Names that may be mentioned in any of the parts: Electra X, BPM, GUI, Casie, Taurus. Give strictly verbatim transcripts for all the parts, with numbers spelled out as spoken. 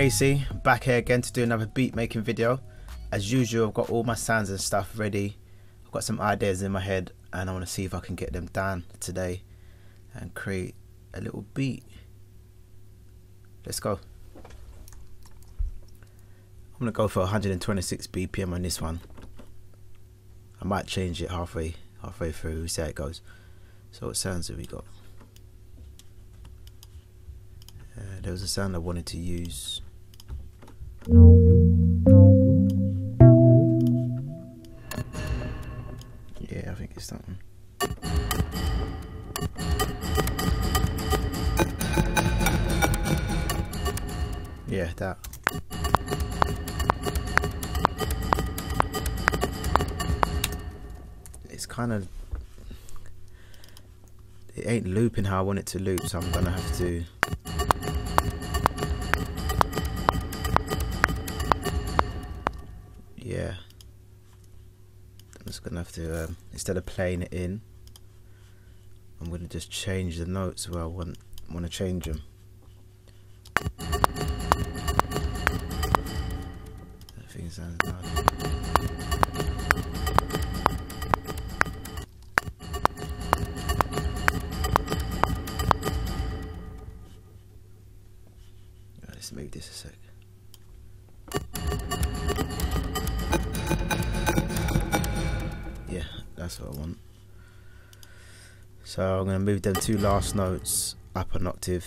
Casie, back here again to do another beat making video. As usual, I've got all my sounds and stuff ready. I've got some ideas in my head and I want to see if I can get them down today and create a little beat. Let's go. I'm gonna go for one hundred twenty-six B P M on this one. I might change it halfway halfway through, we'll see how it goes. So what sounds have we got? Uh, there was a sound I wanted to use. Yeah, I think it's that one. Yeah, that. It's kind of... it ain't looping how I want it to loop, so I'm gonna have to... yeah, I'm just gonna have to, um, instead of playing it in, I'm gonna just change the notes where I want, want to change them. That thing sounds nice. Let's move this a sec. That's what I want. So I'm going to move them two last notes up an octave.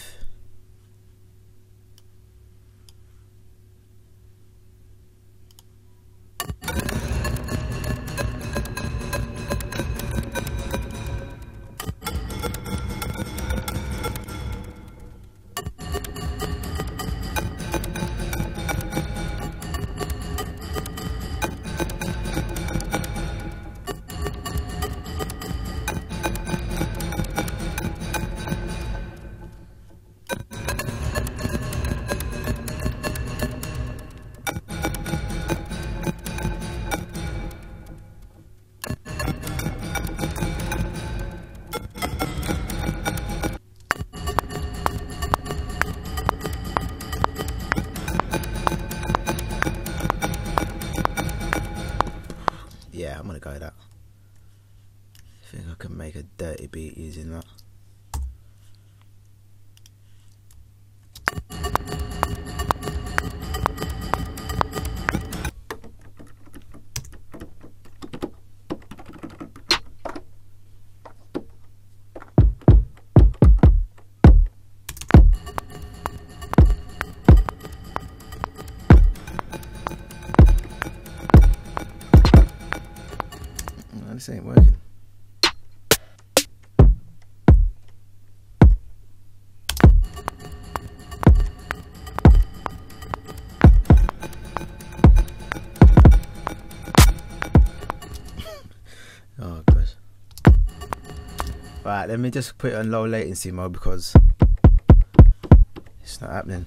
Yeah, I'm gonna go with that. I think I can make a dirty beat using that. This ain't working. Oh gosh. Right, let me just put it on low latency mode because it's not happening.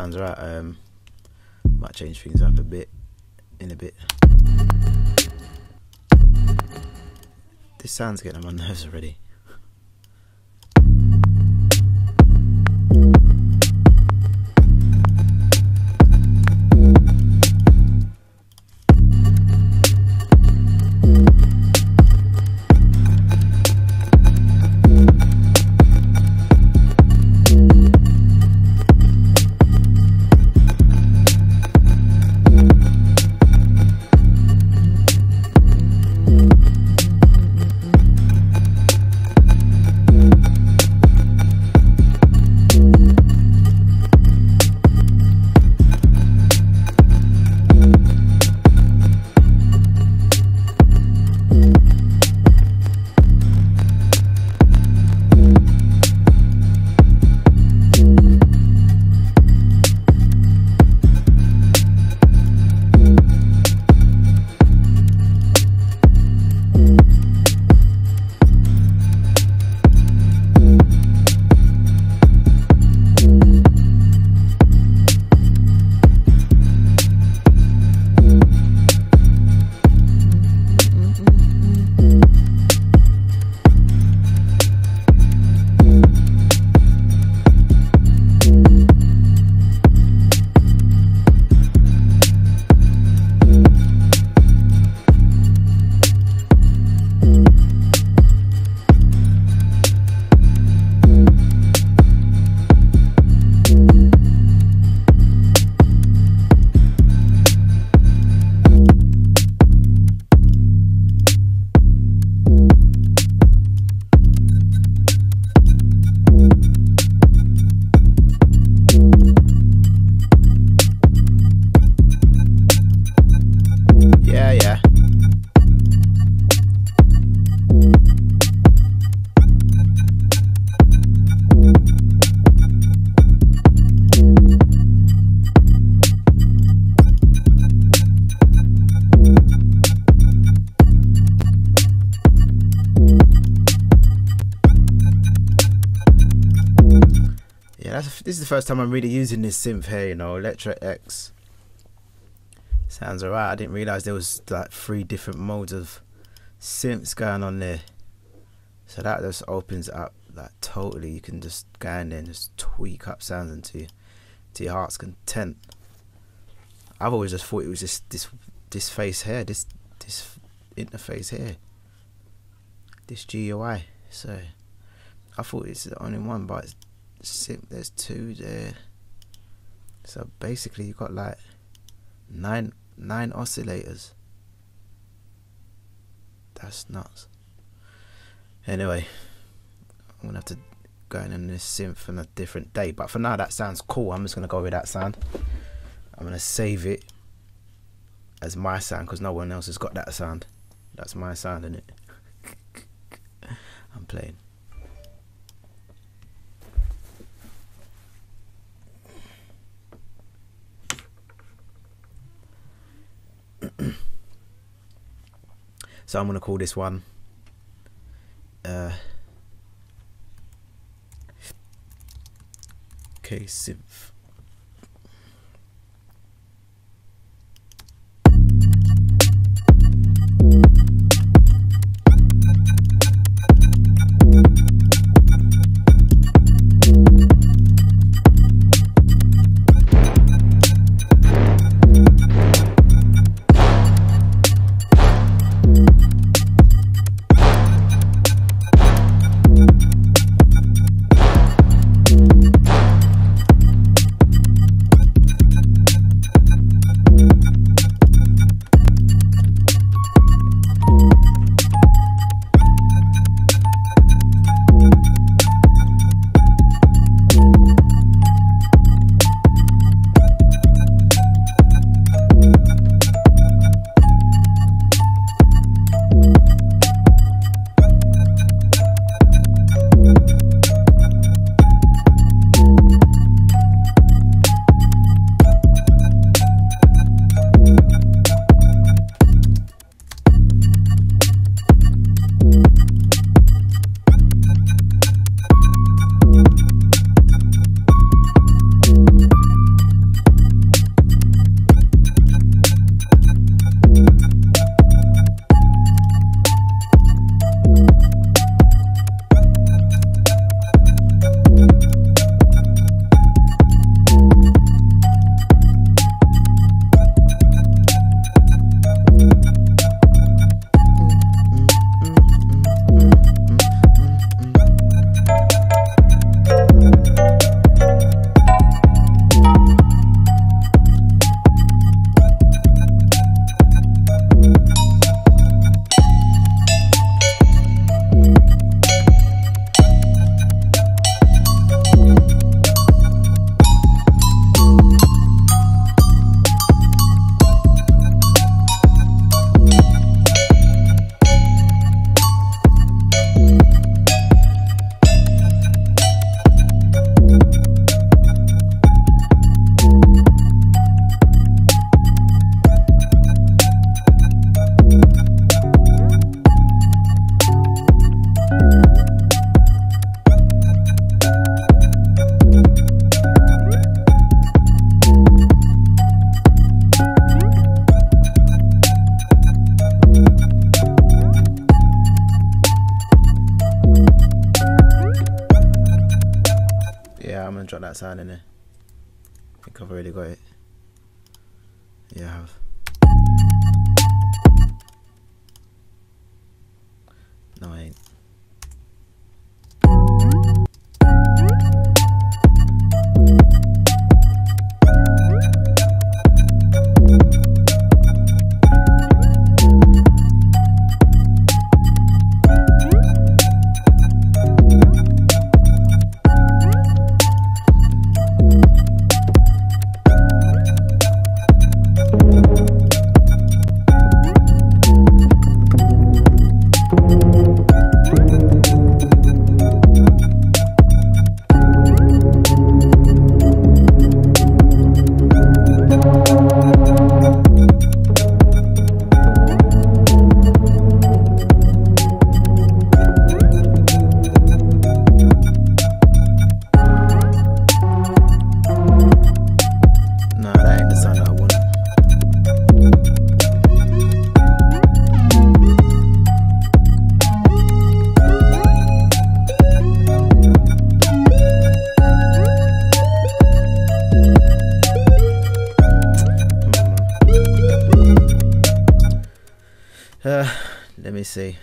sounds right. Um, might change things up a bit in a bit. This sound's getting on my nerves already. This is the first time I'm really using this synth here, you know, Electra X. Sounds alright. I didn't realise there was like three different modes of synths going on there. So that just opens up like totally. You can just go in there and just tweak up sounds into to your heart's content. I've always just thought it was just this this face here, this this interface here, this G U I. So I thought it's the only one, but it's synth, there's two there. So basically you've got like nine nine oscillators. That's nuts. Anyway, I'm gonna have to go in on this synth on a different day, but for now that sounds cool. I'm just gonna go with that sound. I'm gonna save it as my sound because no one else has got that sound. That's my sound, isn't it? I'm playing. So I'm gonna call this one uh, Casie. that sound in there. I think I've already got it. Yeah, I have. No, I ain't. Uh, let me see.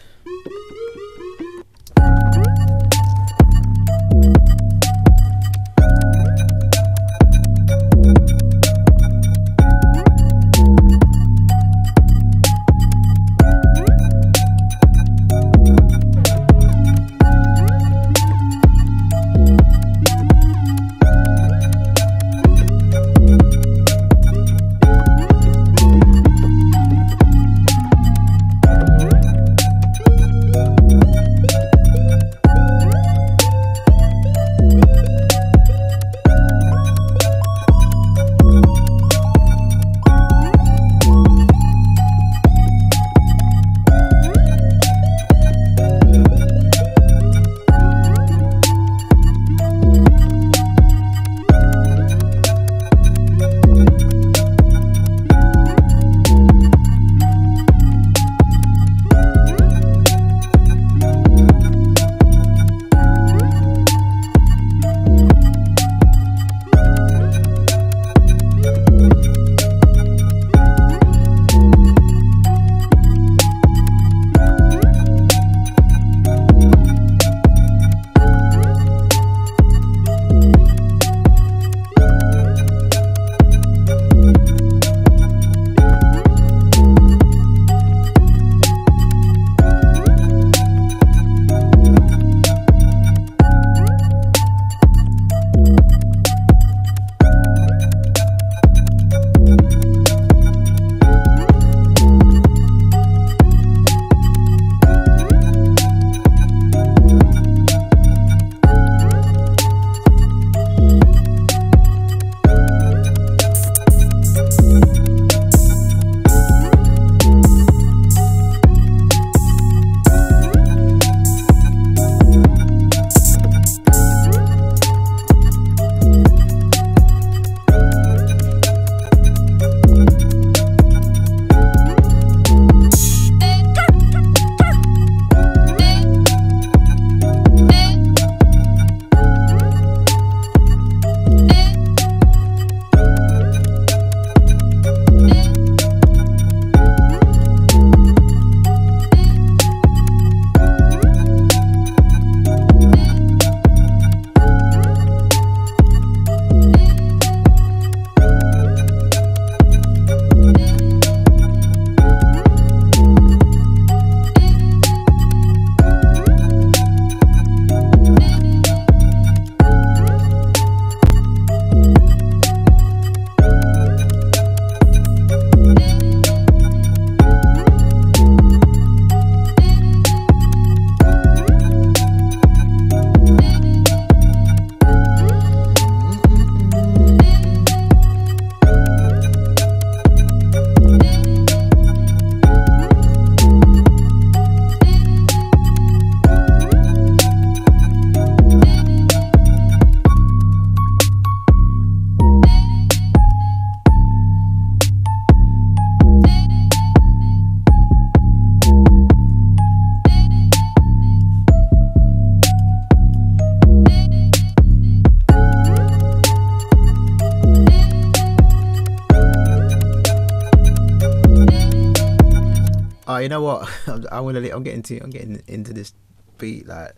Oh, you know what? I'm, I'm gonna. I'm getting to. I'm getting into this beat. Like,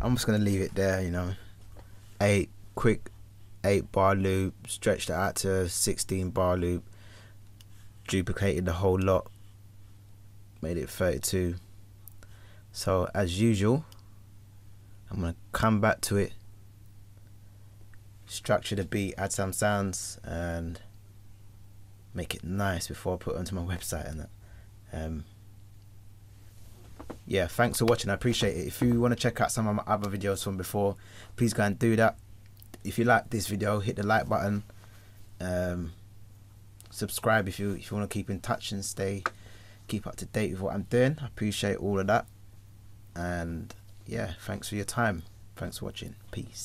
I'm just gonna leave it there. You know, eight quick, eight bar loop. Stretch that out to sixteen bar loop. Duplicated the whole lot. Made it thirty-two. So as usual, I'm gonna come back to it. Structure the beat, add some sounds, and make it nice before I put it onto my website and that. Um, yeah, thanks for watching, I appreciate it. If you want to check out some of my other videos from before, please go and do that. If you like this video, hit the like button, um, subscribe if you, if you want to keep in touch and stay keep up to date with what I'm doing. I appreciate all of that, and yeah, thanks for your time, thanks for watching, peace.